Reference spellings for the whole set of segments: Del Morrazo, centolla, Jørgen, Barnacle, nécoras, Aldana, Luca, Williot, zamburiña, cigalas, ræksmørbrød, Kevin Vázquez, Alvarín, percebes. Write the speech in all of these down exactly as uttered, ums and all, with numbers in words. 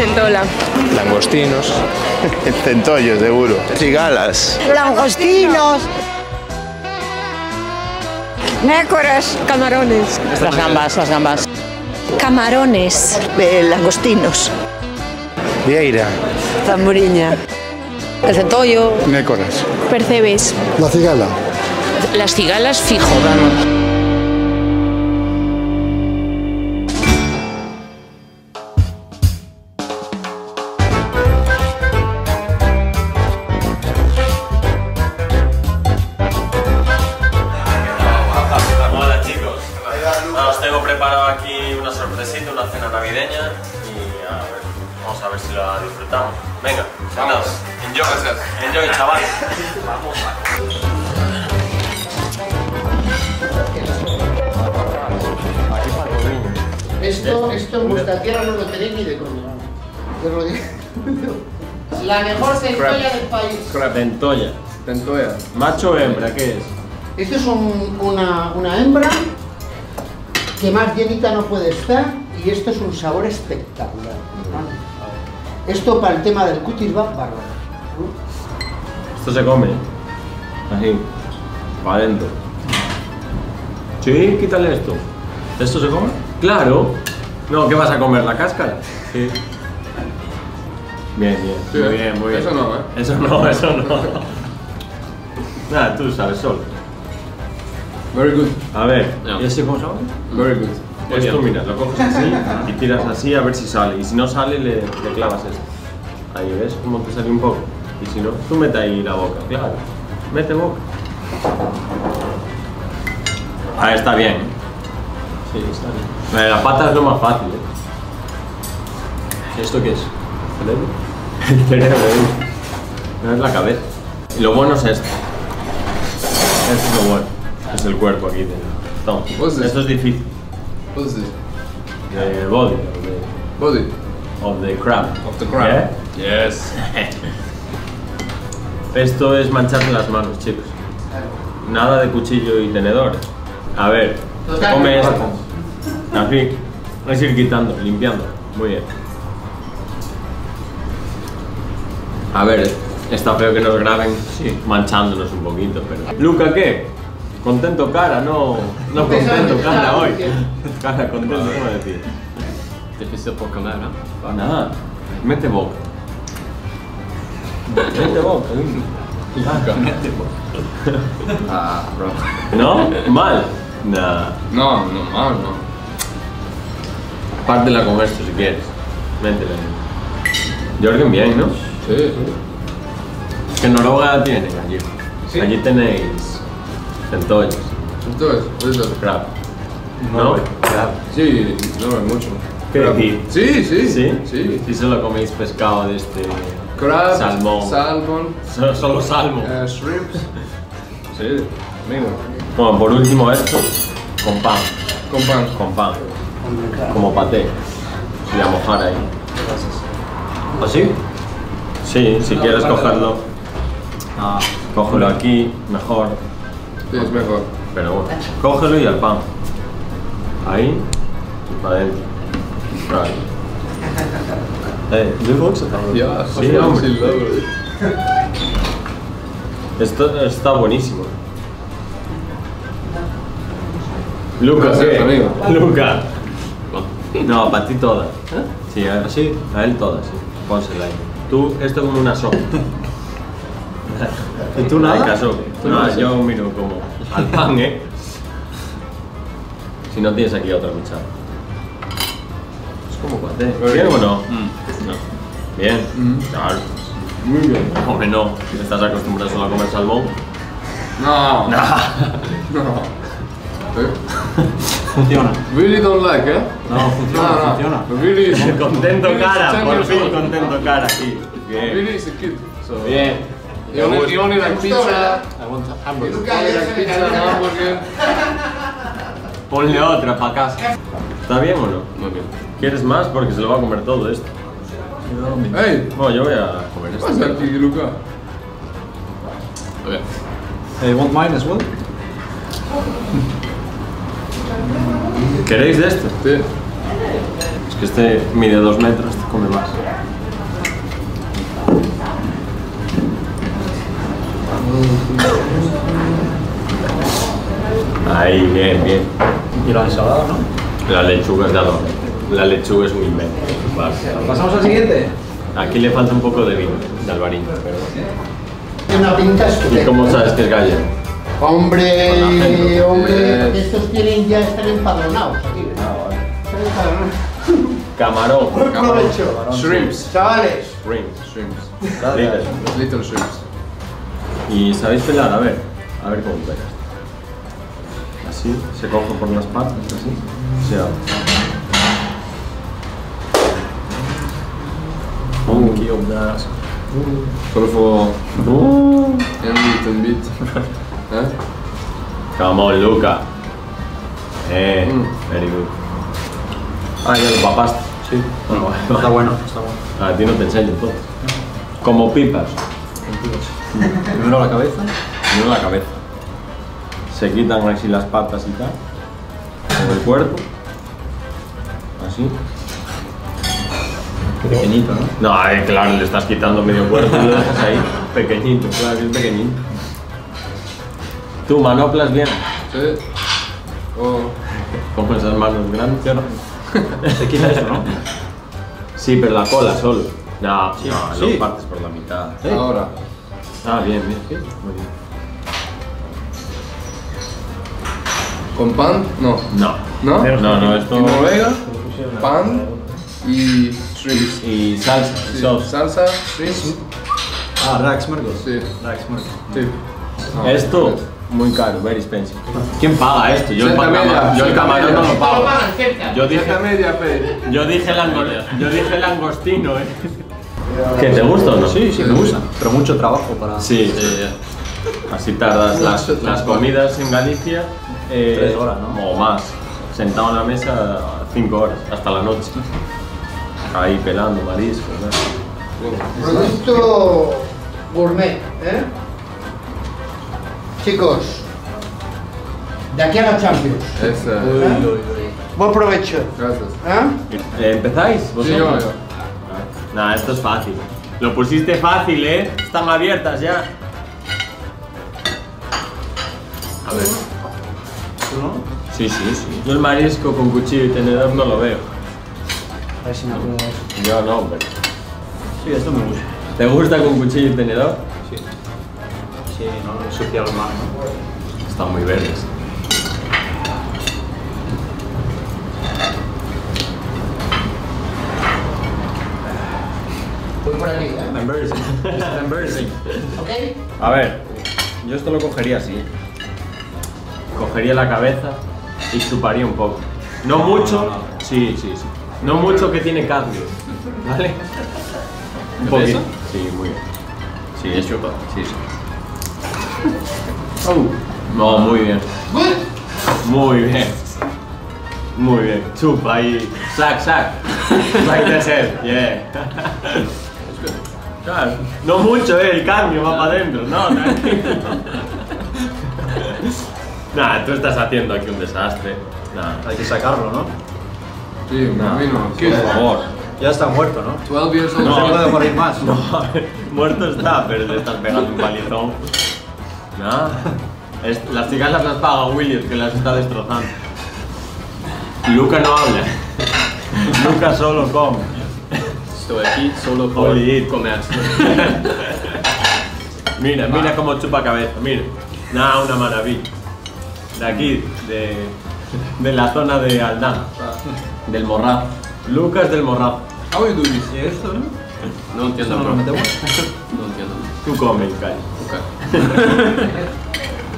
Centola. Langostinos. Centollos, seguro. Cigalas. Langostinos. Nécoras. Camarones. Las gambas, las gambas. Camarones. Eh, langostinos. Vieira. Zamburiña. El centollo. Nécoras. Percebes. La cigala. Las cigalas fijo, vamos. Os tengo preparado aquí una sorpresita, una cena navideña y a ver, vamos a ver si la disfrutamos. Venga, vamos. Enjoy, enjoy, chaval. Vamos. Esto, esto en vuestra tierra no lo tenéis ni de coña. Yo lo digo. La mejor centolla del país. Centolla. Centolla. Macho o hembra, ¿qué es? Esto es un, una, una hembra. Que más llenita no puede estar, y esto es un sabor espectacular. Esto para el tema del cutis va bárbaro. Esto se come así, para adentro. Sí, quítale esto. ¿Esto se come? ¡Claro! No, ¿qué vas a comer? ¿La cáscara? Sí. Bien, bien, sí, muy bien, muy bien. Eso no, ¿eh? Eso no, eso no. Nada, tú sabes, solo. Very good. A ver, ¿y así cómo sabe? Very good. Pues esto, mira, lo coges así y tiras así a ver si sale. Y si no sale, le, le clavas esto. Ahí, ¿ves? Como que sale un poco. Y si no, tú mete ahí la boca, claro. Mete boca. Ah, está bien. Sí, está bien. La pata es lo más fácil, ¿eh? ¿Esto qué es? ¿El cerebro? No, es la cabeza. Y lo bueno es esto. Esto es lo bueno. Es el cuerpo aquí. Toma. Esto es difícil. ¿Qué es esto? The body. The body. Of the crab. Of the crab. Yeah? Yes. Esto es mancharse las manos, chicos. Nada de cuchillo y tenedor. A ver, se come esto. Así. Es ir quitando, limpiando. Muy bien. A ver, está feo que nos graben sí, manchándonos un poquito, pero. ¿Luca qué? Contento cara, no, no contento cara hoy. Cara contento, ¿cómo decir? Difícil por comer, ¿no? Nada. Mete boca. Mete boca. Mete boca. Ah, bro. ¿No? ¿Mal? Nah. No, no, mal, no. Pártela con esto si quieres. Métela. Jørgen bien, ¿no? Sí. ¿Qué Noruega la tienen allí? Sí. Allí tenéis... Centollos. Centollos, por eso. Crab. ¿No? Crab. Sí, no hay mucho. Crab. Sí, sí, sí. Sí, sí. Si solo coméis pescado de este. Crab, salmón. Salmón. Solo, solo salmón. Uh, shrimps. Sí, amigo. Bueno, por último esto, con pan. Con pan. Con pan. Como paté. Y a mojar ahí. ¿O sí? Sí, si no, quieres cogerlo. Ah, cógelo aquí, mejor. Sí, es mejor. Pero bueno, cógelo y al pan. Ahí y para adentro. Right. Eh, ¿do you box? Yeah, sí, hombre. Esto está buenísimo. Luca, sí, amigo. Luca. No, para ti todas. Sí, a él, sí, a él todas, sí. Pónsela ahí. Tú, esto como una sopa. ¿Y tú nada? Caso, ¿tú no, nada? Yo miro como al pan, ¿eh? Si no tienes aquí otra cuchara. Es como paté. ¿Bien o no? Mm. No. Bien. Mm. Claro. Muy bien. Hombre, no. ¿Estás acostumbrado solo a comer salmón? No. No. No. Funciona. Really don't like, ¿eh? No, funciona, no, no. Funciona. Really is... Contento cara, por fin contento cara. Sí. Bien. Really is a kid. So... Bien. Yo no quiero ni la pizza. Aguanta, hamburger. Ponle otra para casa. ¿Está bien o no? Muy bien. ¿Quieres más? Porque se lo va a comer todo esto. ¡Ey! No, yo voy a comer esto. ¿Qué pasa aquí, Luca? Ok. Hey, want mine as well? ¿Queréis de esto? Sí. Es que este mide dos metros, te come más. Ahí, bien, bien. ¿Y la ensalada, no? La lechuga, claro. La lechuga es un invento. Vale. ¿Pasamos al siguiente? Aquí le falta un poco de vino, de Alvarín. Tiene una pinta estupenda. ¿Y cómo sabes que es gallo? Hombre, hombre. Estos tienen ya estar empadronados aquí. Ah, vale. Están empadronados. Camarón, por provecho. Shrimps. Chavales. Shrimps, shrimps. Dale, dale. Little shrimps. ¿Y sabéis pelar? A ver, a ver cómo pelas. Así, se coge por las patas, así. Se abre. Oh, qué onda. Solo fue. Un bit, un bit. Come on, Luca. Eh, mm. Very good. Ah, ya lo papaste. Sí. Bueno, no, está bueno, está bueno. A ti no te enseño todo. Como pipas. Primero la cabeza. Primero la cabeza. Se quitan así las patas y tal. Con el cuerpo. Así. Pequeñito, ¿no? No, eh, claro, le estás quitando medio cuerpo y lo dejas ahí. Pequeñito, claro, bien pequeñito. ¿Tú manoplas bien? Sí. Oh. Con esas manos grandes. Yo no. Se quita eso, ¿no? Sí, pero la cola solo. No, sí, no, sí. Lo partes por la mitad. ¿Sí? Ahora. Ah, bien, bien, sí. Muy bien. ¿Con pan? No. No. ¿No? No, no, esto... En Noruega, pan y shrimps. Y salsa. Sí. Salsa, shrimps. Ah, ræksmørbrød. Sí. Ræksmørbrød. Sí. No, esto, muy caro, very expensive. ¿Quién paga esto? Yo el camarón no lo pago. Yo dije, yo dije, el, yo dije el langostino, ¿eh? ¿Qué, te gusta o no? Sí, sí, me gusta. Pero mucho trabajo para... Sí, eh, así tardas las, las comidas en Galicia... Eh, Tres horas, ¿no? O más. Sentado en la mesa cinco horas, hasta la noche. Ahí pelando mariscos, ¿no? Producto gourmet, ¿eh? Chicos, de aquí a la Champions. Eso. ¿Eh? Uy, uy, uy. Buen provecho. Gracias. ¿Eh? ¿Empezáis? Sí, yo. Nah, esto es fácil. Lo pusiste fácil, ¿eh? Están abiertas ya. A ver. ¿Tú no? Sí, sí, sí. Yo el marisco con cuchillo y tenedor no lo veo. A ver si me acuerdo de eso. Yo no, pero... Sí, esto me gusta. ¿Te gusta con cuchillo y tenedor? Sí. Sí, no ensucia los manos. Están muy verdes. Embarrassing. Embarrassing. Okay. A ver, yo esto lo cogería así. Cogería la cabeza y chuparía un poco. No mucho. No, no, no. Sí, sí, sí. No mucho que tiene cadmio. ¿Vale? ¿Un poquito? ¿Eso? Sí, muy bien. Sí, es chupa. Sí, sí. Oh. No, muy bien. Muy bien. Muy bien. Chupa y sac, sac. Like that's it. Yeah. Claro, no mucho, ¿eh? El cambio va para adentro, no, tranquilo. Nah, tú estás haciendo aquí un desastre. Nah, hay que sacarlo, ¿no? Sí, nah, no. Por favor. Ya está muerto, ¿no? doce años no se puede morir más. No, muerto está, pero le estás pegando un palizón. Nah, es, las cigarras las paga William, que las está destrozando. Luca no habla. Luca solo come. Estoy aquí solo por comer. Mira, va. Mira cómo chupa cabeza, mira. Nada, una maravilla. De aquí, de, de la zona de Aldana, del Morrazo. Lucas del Morrazo. ¿Cómo tú dices esto, no? No entiendo. No, no, no entiendo. Tú comes, Kai. Okay.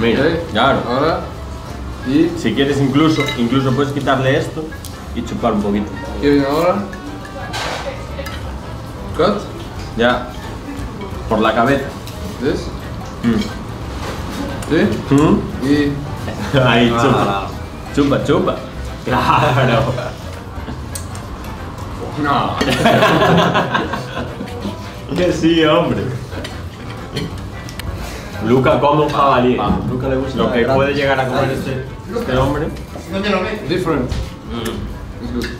Mira, okay. Claro. Ahora. Y si quieres incluso, incluso puedes quitarle esto y chupar un poquito. ¿Qué viene ahora? Cut. Ya. Por la cabeza. ¿Ves? Mm. ¿Sí? Mm. Y... Ahí, chupa. Chupa, chupa. Claro. No. Que sí, hombre. Luca come un jabalí. Luca le gusta lo que grande. Puede llegar a comer este, este hombre. No te lo ves. Different. Mm. It's good.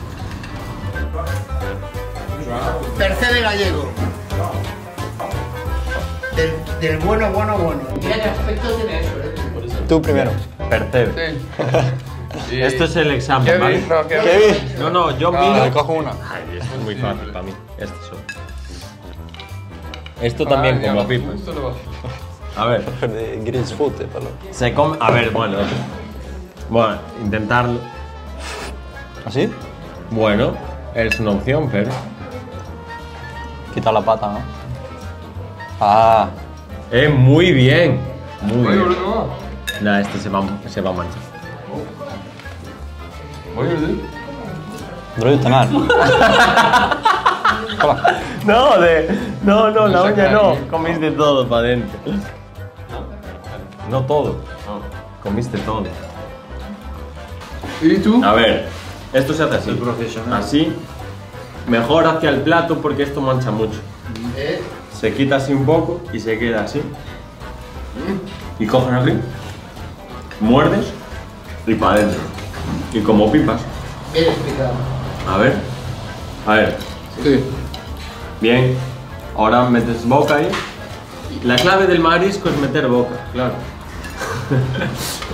Percé de gallego. del, del bueno, bueno, bueno. Mira qué aspecto tiene eso, ¿eh? Tú primero. Pertebe. Sí. Y... Esto es el examen, Kevin, ¿vale? No, Kevin. Kevin. No, no, yo miro. Ah, cojo una. Ay, esto es muy fácil sí, para mí. Esto solo. Esto ah, también como pipa. A ver. De Grisfoot, eh, palo. Se come. A ver, bueno. Bueno, intentarlo. ¿Así? Bueno, es una opción, pero. Quita la pata, ¿no? Ah. Eh, muy bien. Muy Oye, bien. No. Nah, este se va, se va a manchar. Oye, ¿sí? No, de. No, no, la uña no. Comiste todo para adentro. No todo. Comiste todo. ¿Y tú? A ver, esto se hace así. Profesional. Así. Mejor hacia el plato porque esto mancha mucho. ¿Eh? Se quita así un poco y se queda así. Y cogen aquí. Muerdes y para adentro. Y como pipas. Bien explicado. A ver. A ver. Sí. Bien. Ahora metes boca ahí. La clave del marisco es meter boca, claro.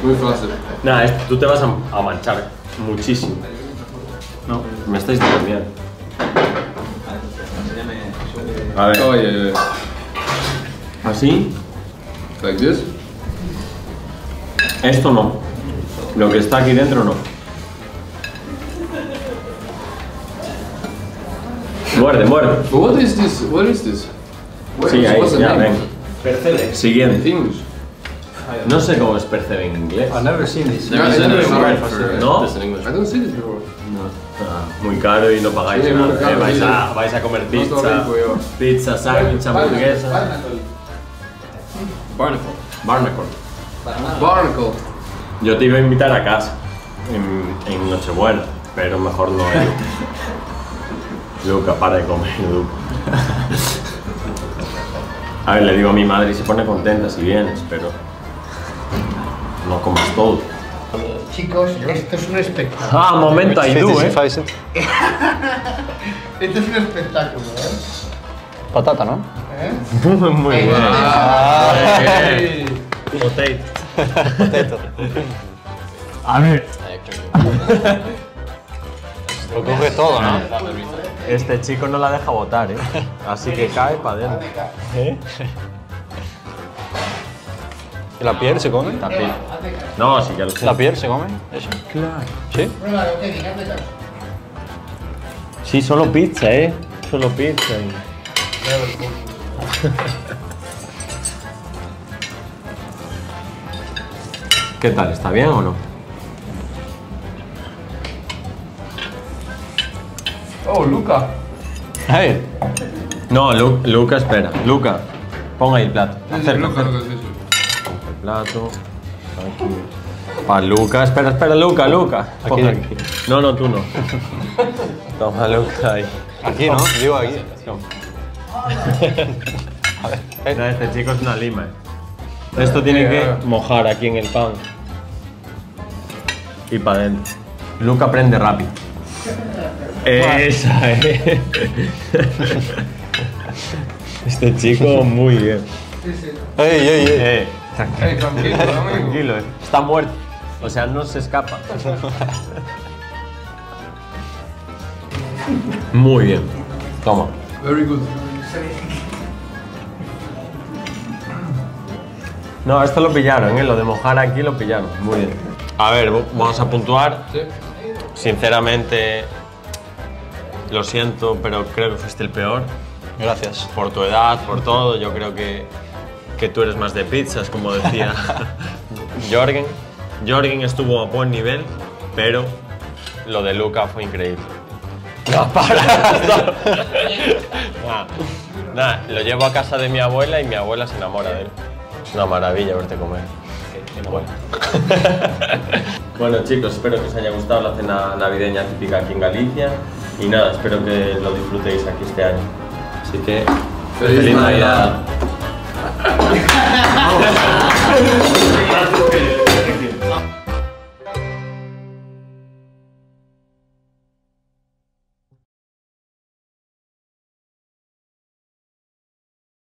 Muy fácil. Nada, tú te vas a manchar muchísimo. No, me estáis dando miedo. A ver. Oye, oye, oye. Así. Like this. Esto no. Lo que está aquí dentro no. Muerde, muerde. What is this? What is this? What sí, is ahí, ya, ven. Percebe. Siguiente. English. No sé cómo es percebe en inglés. I've never seen this. No, I've never seen no. This in English. I don't see this before. No. Ah, muy caro y no pagáis sí, nada. Caro, eh, vais, sí. a, vais a comer pizza, no pizza, sándwich, hamburguesa. Barnacle. Barnacle. Barnacle. Barnacle. Barnacle. Yo te iba a invitar a casa en, en Nochebuena, pero mejor no. Hay. Luca, para de comer, Luca. A ver, le digo a mi madre y se pone contenta si vienes, pero no comas todo. Chicos, esto es un espectáculo. Ah, momento, ahí tú, ¿eh? Esto es un espectáculo, ¿eh? Patata, ¿no? ¿Eh? Muy bien. Ah, potato. Potato. A ver. Lo coge todo, ¿no? Este chico no la deja botar, ¿eh? Así que cae para adentro. ¿Eh? ¿Y la piel se come? La piel. No, sí que lo sé. ¿La piel se come? Eso. Claro. ¿Sí? Sí, solo pizza, ¿eh? Solo pizza. ¿Qué tal? ¿Está bien o no? Oh, Luca. Hey. No, Lu Luca, espera. Luca, ponga ahí el plato. Acerca, Luca, acerca. El plato. Aquí. Para Luca. Espera, espera, Luca, Luca. Aquí, aquí. No, no, tú no. Toma, Luca, ahí. Aquí, ¿no? Digo aquí. A ver. Hey. No, este chico es una lima. Eh. Esto tiene que mojar aquí en el pan. Y para adentro. Luca aprende rápido. Esa, eh. Este chico muy bien. Sí, sí. Ey, ey, ey. Eh, tranquilo, ey, tranquilo, tranquilo eh. Está muerto. O sea, no se escapa. Muy bien. Toma. Very good. No, esto lo pillaron, ¿eh? Lo de mojar aquí lo pillaron. Muy bien. A ver, vamos a puntuar. Sí. Sinceramente. Lo siento, pero creo que fuiste el peor. Gracias. Por tu edad, por todo. Yo creo que, que tú eres más de pizzas, como decía Jørgen. Jørgen estuvo a buen nivel, pero lo de Luca fue increíble. ¡No, para! Nada, nah, lo llevo a casa de mi abuela y mi abuela se enamora de él. Es una maravilla verte comer. Bueno. Bueno, chicos, espero que os haya gustado la cena navideña típica aquí en Galicia. Y nada, espero que lo disfrutéis aquí este año. Así que... ¡Feliz, feliz Navidad!